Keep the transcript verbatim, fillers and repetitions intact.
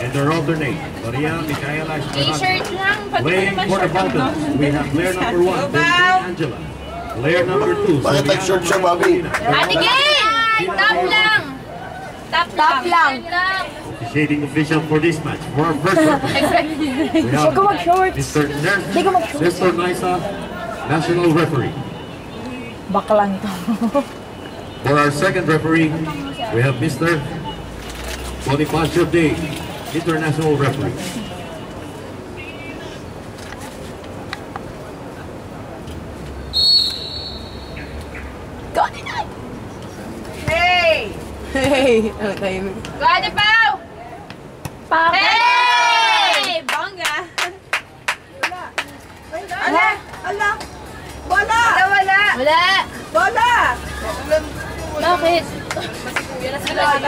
and they're alternate. Maria, Micaela, Esperanza. Layer for the Falcons, we have layer number one, Angela. Layer number two, Sonia. Top lang. lang. Officiating official for this match. For our first referee, we have Mister Nurse, Mister Nysa, national referee. Bakalang ito. For our second referee, we have Mister Bonifacio Day, international referee. Hey! Ano tayo? Gawin Pao! Pao! Hey! Bongga! Wala! Wala! Wala! Wala! Wala! Wala! Wala! Bakit?